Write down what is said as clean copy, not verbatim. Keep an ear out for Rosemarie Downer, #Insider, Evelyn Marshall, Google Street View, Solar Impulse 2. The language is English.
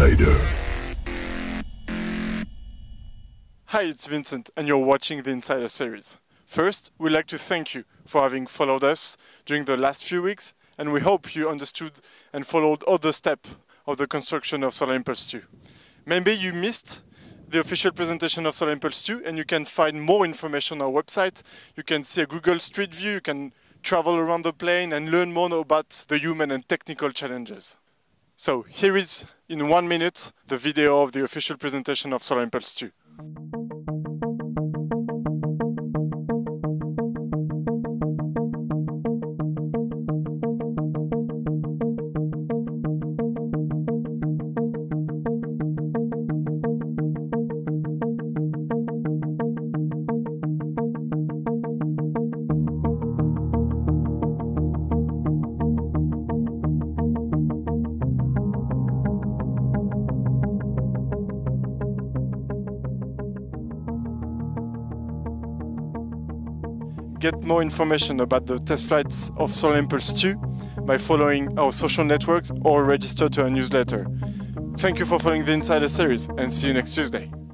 Insider. Hi, it's Vincent and you're watching the Insider series. First, we'd like to thank you for having followed us during the last few weeks, and we hope you understood and followed all the steps of the construction of Solar Impulse 2. Maybe you missed the official presentation of Solar Impulse 2, and you can find more information on our website. You can see a Google Street View, you can travel around the plane and learn more about the human and technical challenges. So here is, in 1 minute, the video of the official presentation of Solar Impulse 2. Get more information about the test flights of Solar Impulse 2 by following our social networks or register to our newsletter. Thank you for following the Insider series and see you next Tuesday.